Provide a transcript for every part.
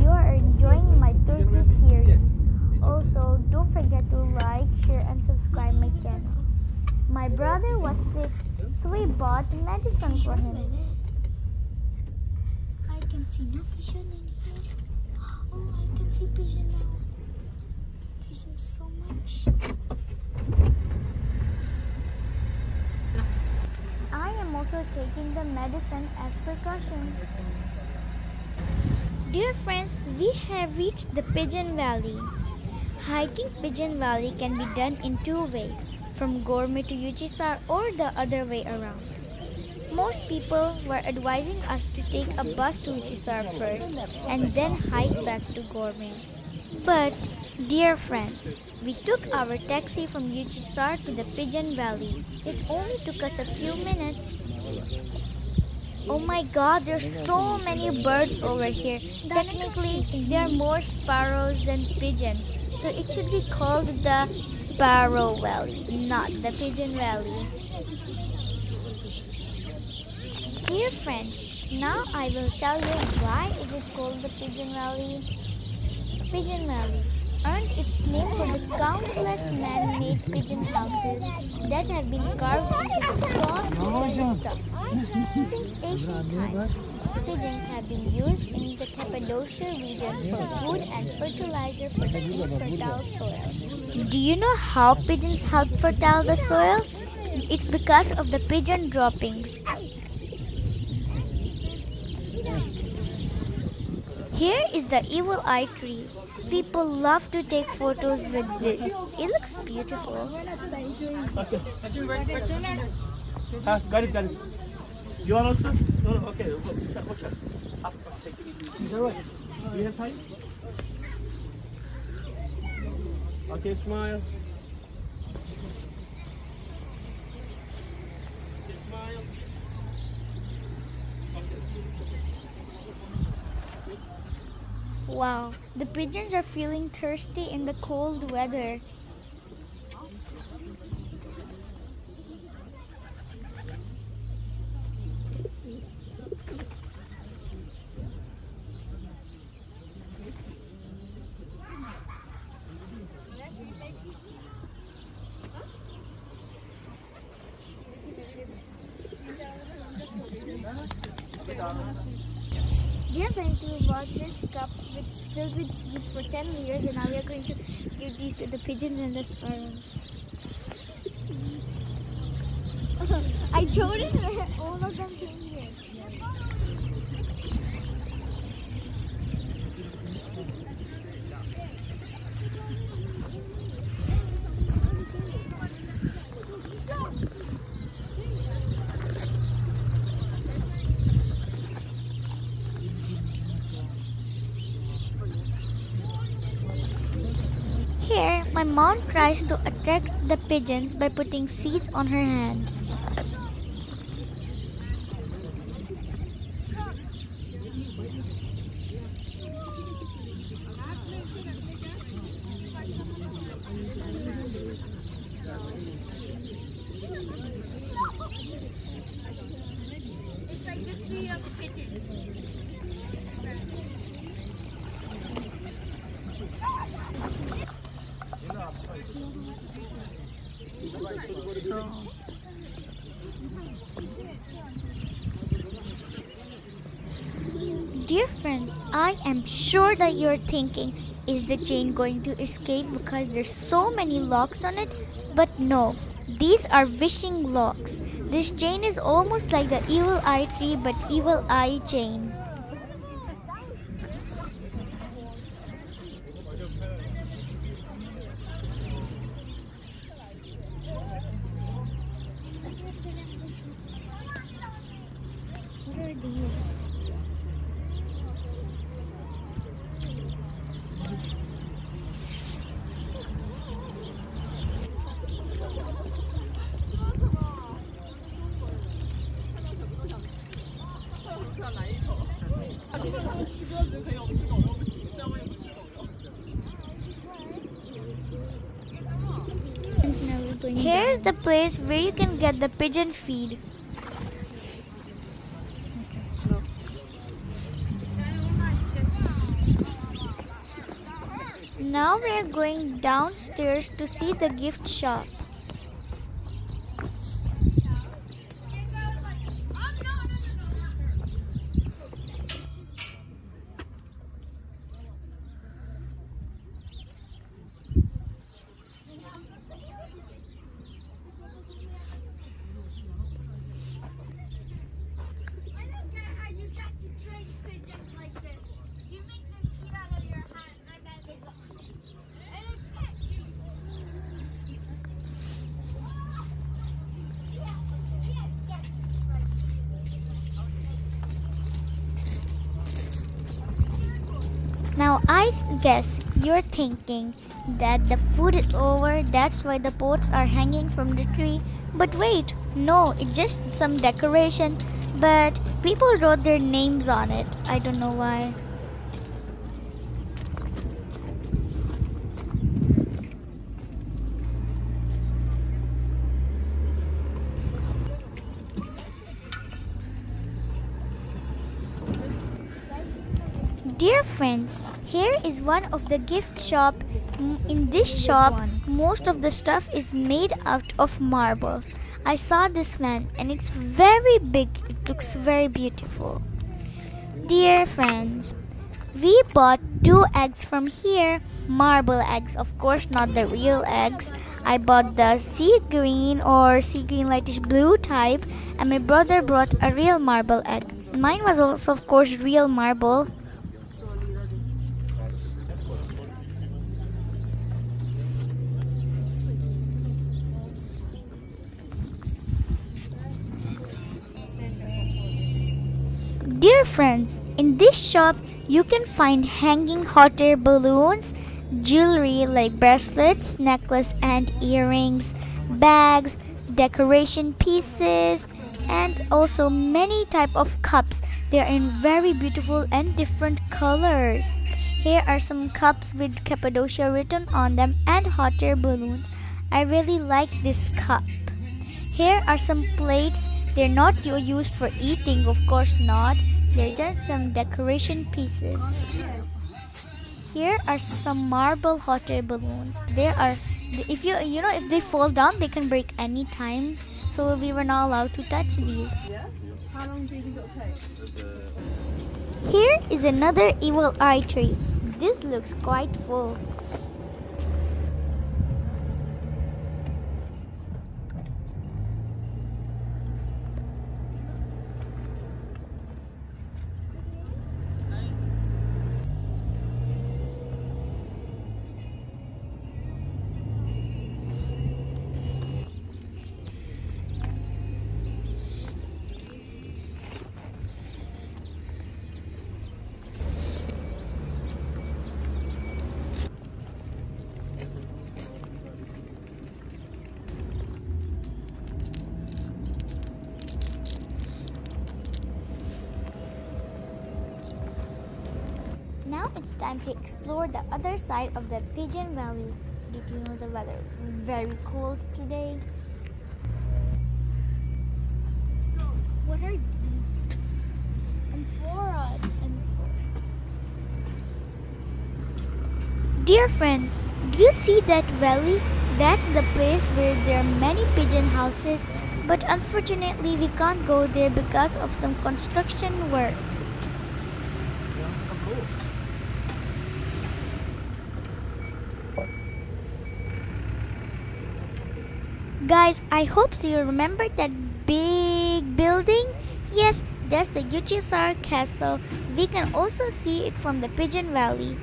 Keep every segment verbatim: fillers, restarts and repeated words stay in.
you are enjoying my Turkey series. Also, don't forget to like, share, and subscribe my channel. My brother was sick, so we bought medicine for him. I can see no pigeon in here. Oh, I can see pigeon now. Pigeon so much. I am also taking the medicine as precaution. Dear friends, we have reached the Pigeon Valley. Hiking Pigeon Valley can be done in two ways, from Goreme to Uchisar or the other way around. Most people were advising us to take a bus to Uchisar first and then hike back to Goreme. But, dear friends, we took our taxi from Uchisar to the Pigeon Valley. It only took us a few minutes. Oh my god, there's so many birds over here. Technically, there are more sparrows than pigeons. So it should be called the Sparrow Valley, not the Pigeon Valley. Dear friends, now I will tell you why is it called the Pigeon Valley. Pigeon Valley earned its name from the countless man-made pigeon houses that have been carved into stone stuff. Since ancient times, pigeons have been used in the Cappadocia region for food and fertilizer for the infertile soil. Do you know how pigeons help fertile the soil? It's because of the pigeon droppings. Here is the evil eye tree. People love to take photos with this. It looks beautiful. Got it, got it. You want also? No, no, okay. Is that right? Do you have time? Okay, smile. Okay, smile. Okay. Wow, the pigeons are feeling thirsty in the cold weather. Dear friends, we bought this cup which is filled with seeds for ten liters, and now we are going to give these to the pigeons and the sparrows. I showed it where all of them came here. My mom tries to attract the pigeons by putting seeds on her hand. It's like the sea of kittens. Dear friends, I am sure that you're thinking, is the chain going to escape because there's so many locks on it? But no, these are wishing locks. This chain is almost like the evil eye tree, but evil eye chain. What are these? Here's the place where you can get the pigeon feed. Okay, Now we are going downstairs to see the gift shop. Now I guess you're thinking that the food is over, that's why the pots are hanging from the tree. But wait, no, it's just some decoration, but people wrote their names on it. I don't know why. Dear friends, here is one of the gift shop. In this shop, most of the stuff is made out of marble. I saw this one and it's very big. It looks very beautiful. Dear friends, we bought two eggs from here. Marble eggs, of course, not the real eggs. I bought the sea green or sea green lightish blue type, and my brother brought a real marble egg. Mine was also, of course, real marble. Dear friends, in this shop you can find hanging hot air balloons, jewelry like bracelets, necklace and earrings, bags, decoration pieces, and also many type of cups. They are in very beautiful and different colors. Here are some cups with Cappadocia written on them and hot air balloons. I really like this cup. Here are some plates. They're not used for eating, of course not. They're just some decoration pieces. Here are some marble hot air balloons. They are, if you you know, if they fall down, they can break any time. So we were not allowed to touch these. How long do you think it'll take? Here is another evil eye tree. This looks quite full. It's time to explore the other side of the Pigeon Valley. Did you know the weather is very cold today? What are these? Amphoras. Amphoras. Dear friends, do you see that valley? That's the place where there are many pigeon houses, but unfortunately we can't go there because of some construction work. Guys, I hope you remember that big building. Yes, that's the Uchisar Castle. We can also see it from the Pigeon Valley.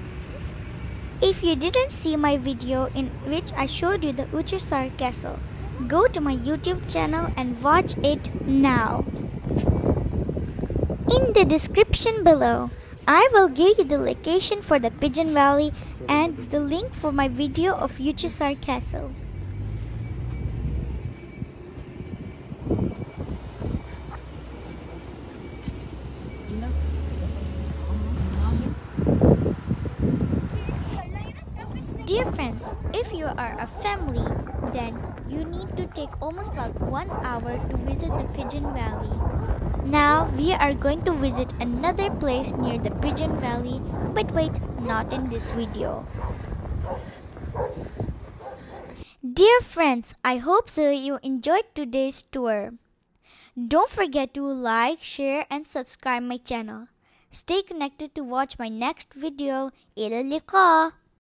If you didn't see my video in which I showed you the Uchisar Castle, go to my YouTube channel and watch it now. In the description below, I will give you the location for the Pigeon Valley and the link for my video of Uchisar Castle. Dear friends, if you are a family, then you need to take almost about one hour to visit the Pigeon Valley. Now we are going to visit another place near the Pigeon Valley, but wait, not in this video. Dear friends, I hope so you enjoyed today's tour. Don't forget to like, share and subscribe my channel. Stay connected to watch my next video. Ila liqa!